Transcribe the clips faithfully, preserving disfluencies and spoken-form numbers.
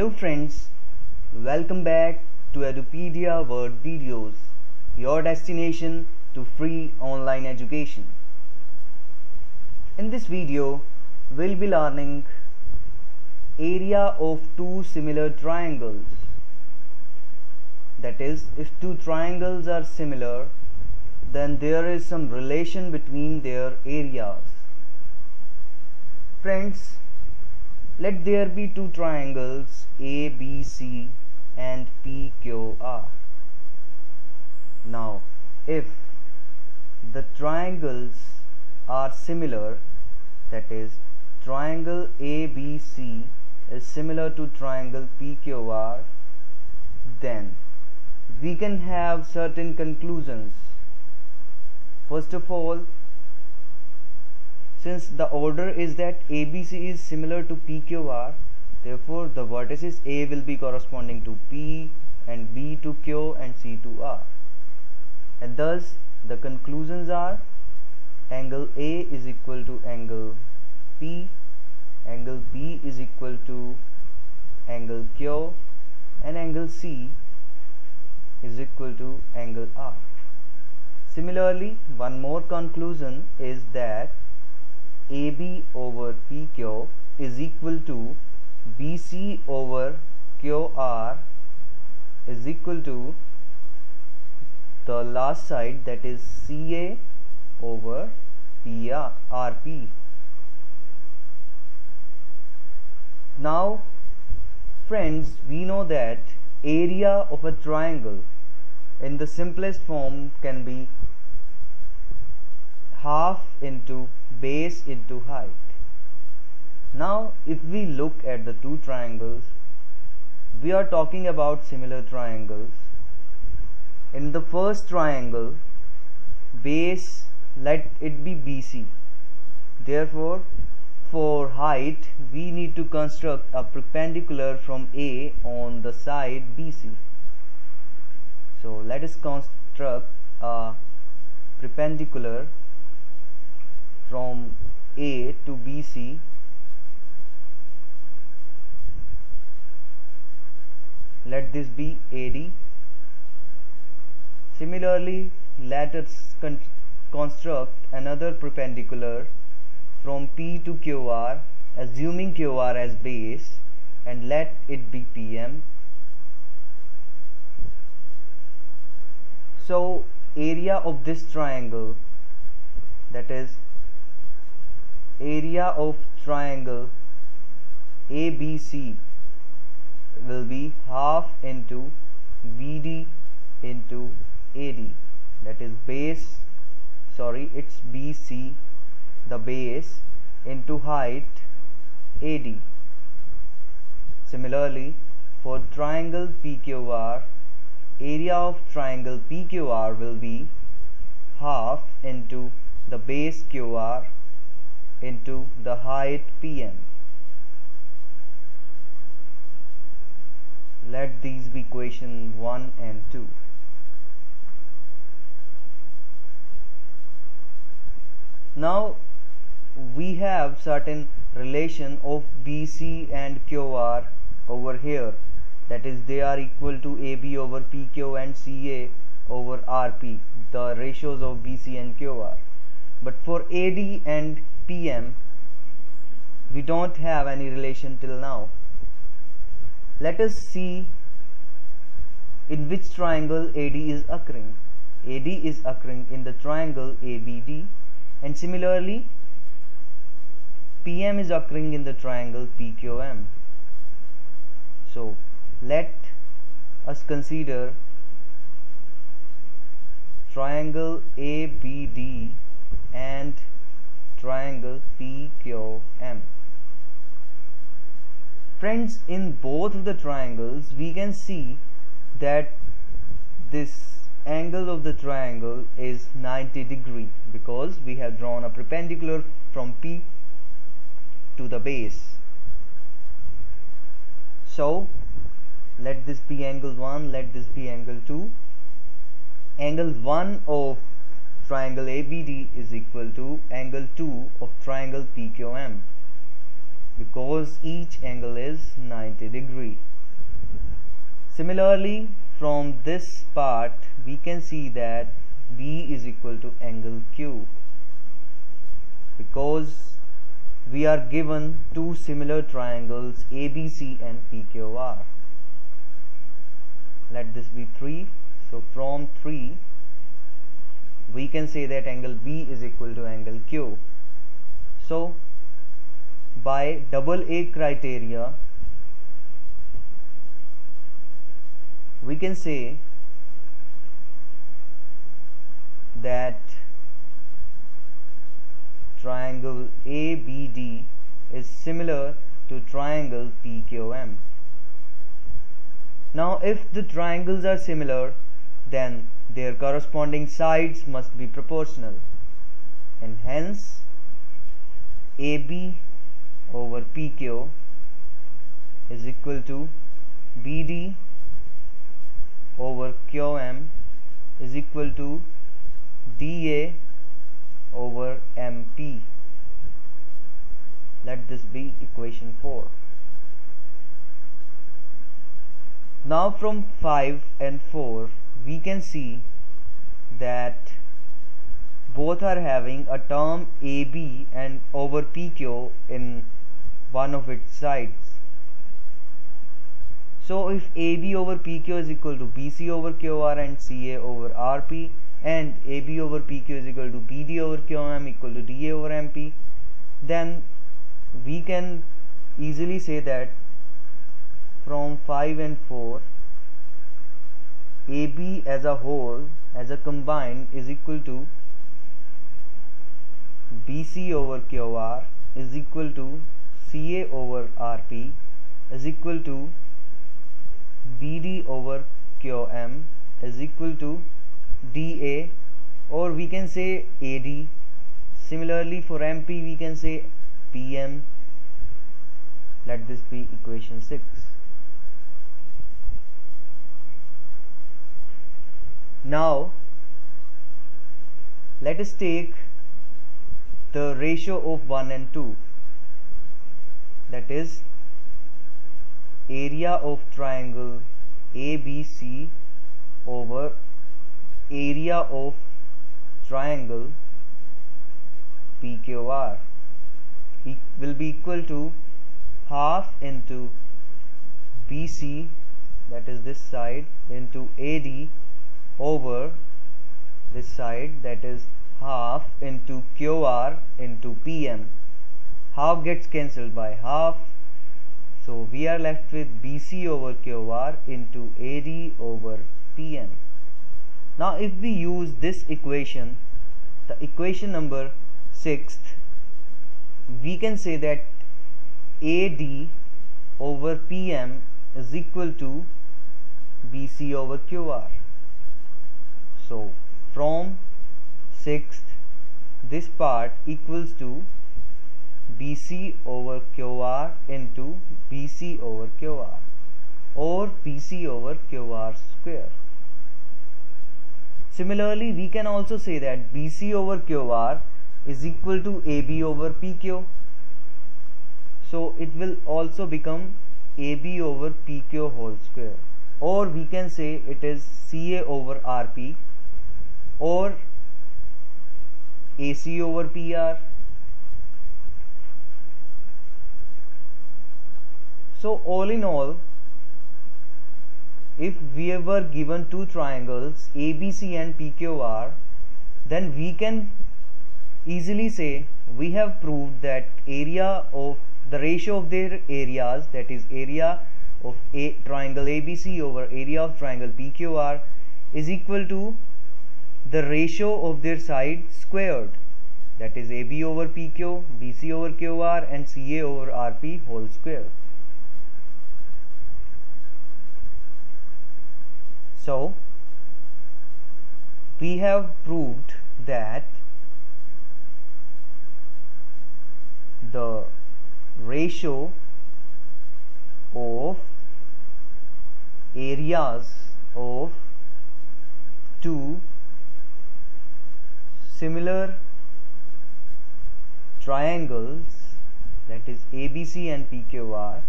Hello friends, welcome back to Edupedia World videos, your destination to free online education. In this video, we'll be learning area of two similar triangles. That is, if two triangles are similar, then there is some relation between their areas. Friends, let there be two triangles A, B, C and P, Q, R. Now, if the triangles are similar, that is, triangle A, B, C is similar to triangle P, Q, R, then we can have certain conclusions. First of all, since the order is that A B C is similar to P Q R, therefore the vertices A will be corresponding to P and B to Q and C to R. And thus the conclusions are angle A is equal to angle P, angle B is equal to angle Q, and angle C is equal to angle R. Similarly, one more conclusion is that A B over P Q is equal to B C over Q R is equal to the last side, that is C A over P R P. Now friends, we know that area of a triangle in the simplest form can be half into base into height. Now if we look at the two triangles, we are talking about similar triangles. In the first triangle, base, let it be B C. Therefore, for height, we need to construct a perpendicular from A on the side B C. So let us construct a perpendicular from A to B C . Let this be A D. Similarly, let us con construct another perpendicular from P to Q R, assuming Q R as base, and let it be P M. So area of this triangle, that is area of triangle A B C, will be half into B D into A D, that is base, sorry it's B C, the base, into height A D. Similarly, for triangle P Q R, area of triangle P Q R will be half into the base Q R into the height P M. Let these be equation one and two. Now we have certain relation of B C and Q R over here, that is they are equal to A B over P Q and C A over R P, the ratios of B C and Q R. But for A D and P M, we don't have any relation till now. Let us see in which triangle A D is occurring. A D is occurring in the triangle A B D, and similarly P M is occurring in the triangle P Q M. So let us consider triangle A B D and triangle P Q M. Friends, in both of the triangles we can see that this angle of the triangle is ninety degree, because we have drawn a perpendicular from P to the base. So let this be angle one, let this be angle two. Angle one of triangle A B D is equal to angle two of triangle P Q M. because each angle is ninety degrees. Similarly, from this part we can see that B is equal to angle Q, because we are given two similar triangles A B C and P Q R. Let this be three. So from three we can say that angle B is equal to angle Q. So by double A criteria we can say that triangle A B D is similar to triangle P Q M. Now if the triangles are similar, then their corresponding sides must be proportional, and hence A B over P Q is equal to B D over Q M is equal to D A over M P. Let this be equation four. Now from five and four we can see that both are having a term A B and over P Q in one of its sides. So if A B over P Q is equal to B C over Q R and C A over R P, and A B over P Q is equal to B D over Q M equal to D A over M P, then we can easily say that from five and four A B as a whole, as a combined, is equal to B C over Q R is equal to C A over R P is equal to B D over Q M is equal to D A, or we can say A D. Similarly for M P we can say P M. Let this be equation six. Now let us take the ratio of one and two, that is area of triangle A B C over area of triangle P Q R e will be equal to half into B C, that is this side, into A D over this side, that is half into Q R into P M. Half gets cancelled by half, so we are left with B C over Q R into A D over P M. Now if we use this equation, the equation number sixth, we can say that A D over P M is equal to B C over Q R. So from sixth this part equals to B C over Q R into B C over Q R, or B C over Q R square. Similarly, we can also say that B C over Q R is equal to A B over P Q. So it will also become A B over P Q whole square, or we can say it is C A over R P, or A C over P R. So all in all, if we were given two triangles A B C and P Q R, then we can easily say we have proved that area of the ratio of their areas, that is area of a triangle A B C over area of triangle P Q R, is equal to the ratio of their sides squared, that is A B over P Q, B C over Q R and C A over R P whole square. So we have proved that the ratio of areas of two similar triangles that is A B C and P Q R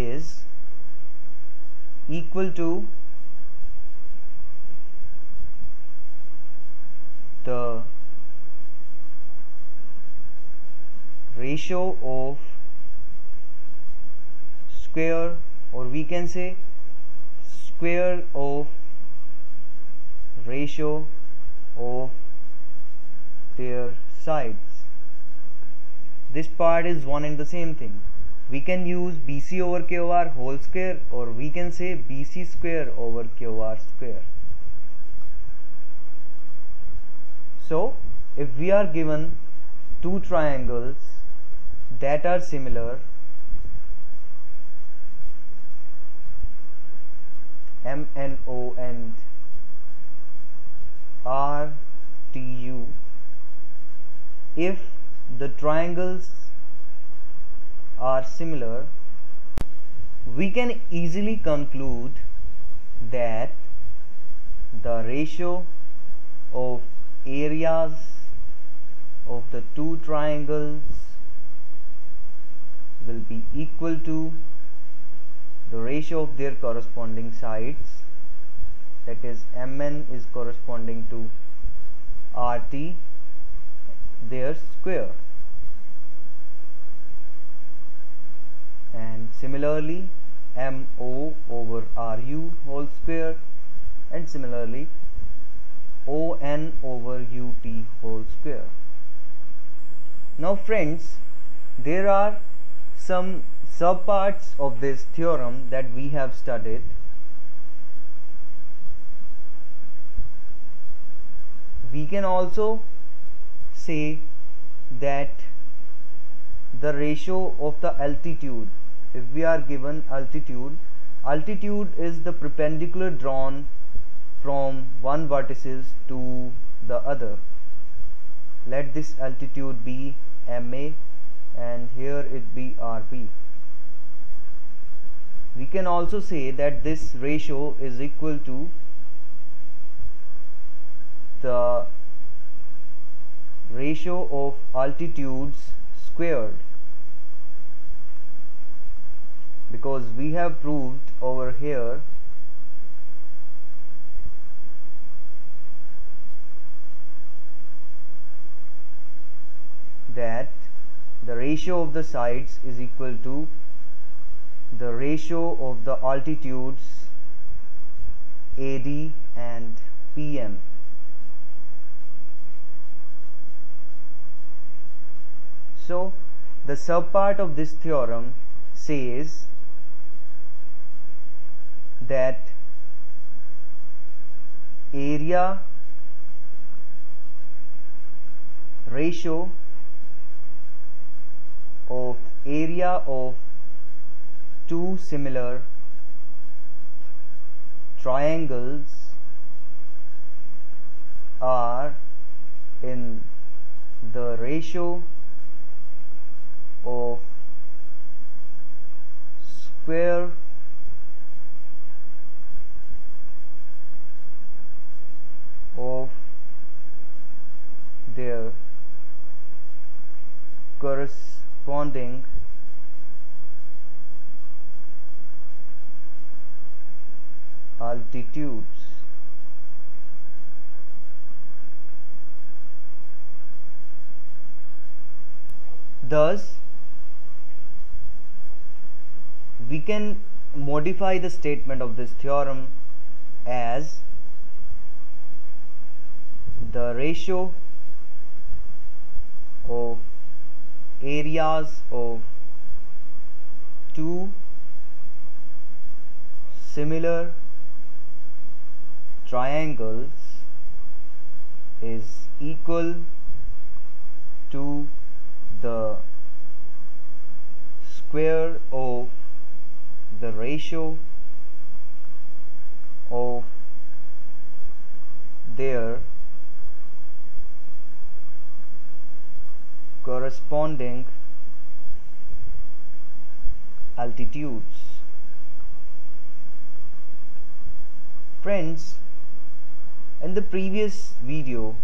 is equal to the ratio of square, or we can say square of ratio of their sides. This part is one and the same thing. We can use B C over Q R whole square, or we can say B C square over Q R square. So if we are given two triangles that are similar, M N O and R T U, if the triangles are similar, we can easily conclude that the ratio of areas of the two triangles will be equal to the ratio of their corresponding sides, that is M N is corresponding to R T, their square. And similarly M O over R U whole square, and similarly O N over U T whole square. Now friends, there are some subparts of this theorem that we have studied. We can also say that the ratio of the altitude, if we are given altitude, altitude is the perpendicular drawn from one vertices to the other. Let this altitude be M A and here it be R B. We can also say that this ratio is equal to the ratio of altitudes squared, because we have proved over here that the ratio of the sides is equal to the ratio of the altitudes A D and P M. So the subpart of this theorem says that area ratio of area of two similar triangles are in the ratio of square of their corresponding altitudes. Thus, we can modify the statement of this theorem as the ratio of areas of two similar triangles is equal to the square of the ratio of their corresponding altitudes. Friends, in the previous video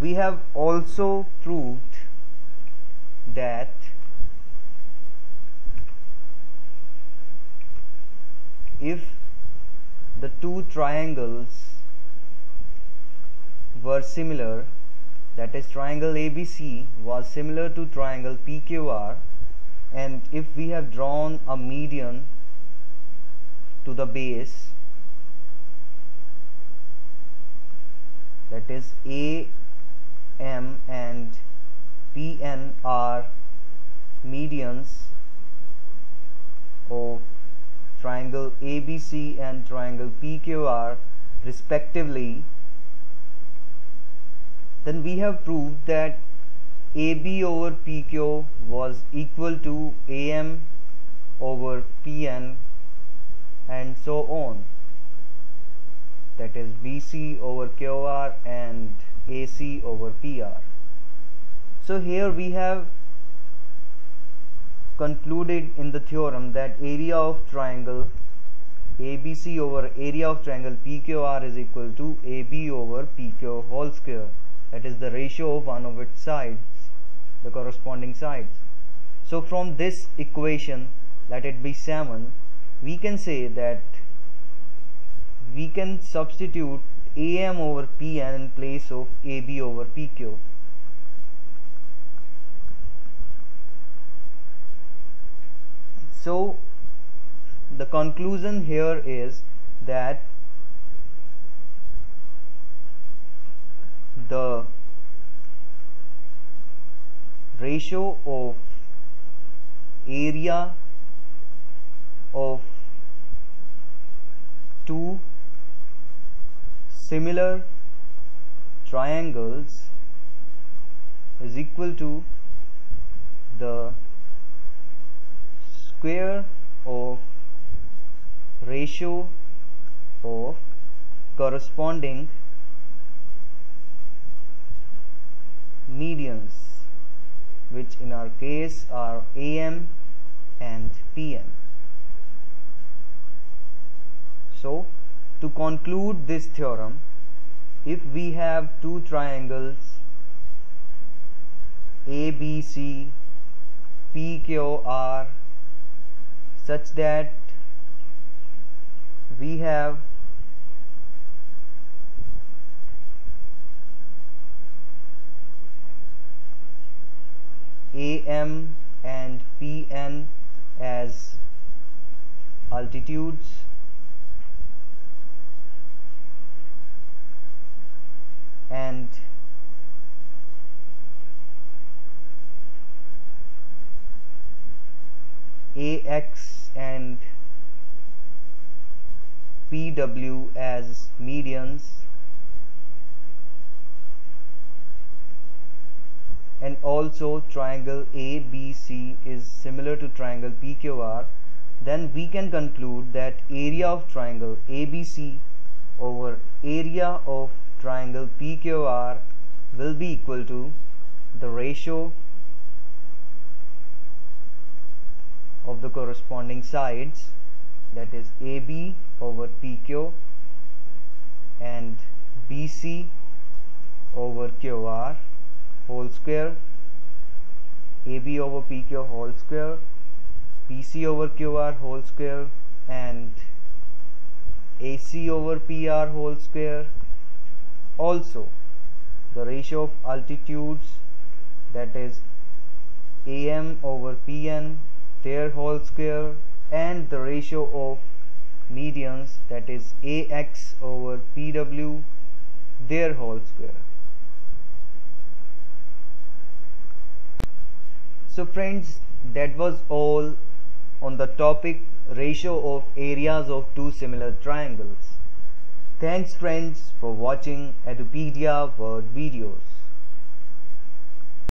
we have also proved that if the two triangles were similar, that is triangle A B C was similar to triangle P Q R, and if we have drawn a median to the base, that is A M and P N are medians of triangle A B C and triangle P Q R respectively, then we have proved that A B over P Q was equal to A M over P N and so on, that is B C over Q R and A C over P R. So here we have concluded in the theorem that area of triangle A B C over area of triangle P Q R is equal to A B over P Q whole square, that is the ratio of one of its sides, the corresponding sides. So from this equation, let it be seven, we can say that we can substitute A M over P N in place of A B over P Q. So the conclusion here is that the ratio of area of two similar triangles is equal to the square of ratio of corresponding medians, which in our case are A M and P N. So to conclude this theorem, if we have two triangles A B C, P Q R such that we have A M and P N as altitudes and A X and P W as medians, and also triangle A B C is similar to triangle P Q R, then we can conclude that area of triangle A B C over area of triangle P Q R will be equal to the ratio of the corresponding sides, that is A B over P Q and B C over Q R whole square, A B over P Q whole square, B C over Q R whole square, and A C over P R whole square. Also the ratio of altitudes, that is A M over P N their whole square, and the ratio of medians, that is A X over P W their whole square. So friends, that was all on the topic ratio of areas of two similar triangles. Thanks friends for watching Edupedia World videos.